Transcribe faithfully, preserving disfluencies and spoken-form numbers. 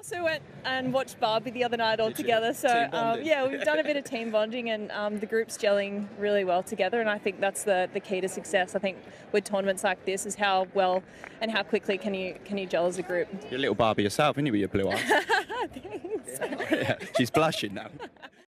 also went and watched Barbie the other night all together. So um, yeah, we've done a bit of team bonding, and um, the group's gelling really well together. And I think that's the, the key to success. I think with tournaments like this is how well and how quickly can you can you gel as a group. You're a little Barbie yourself, aren't you, with your blue eyes? Thanks. Yeah. Yeah. She's blushing now.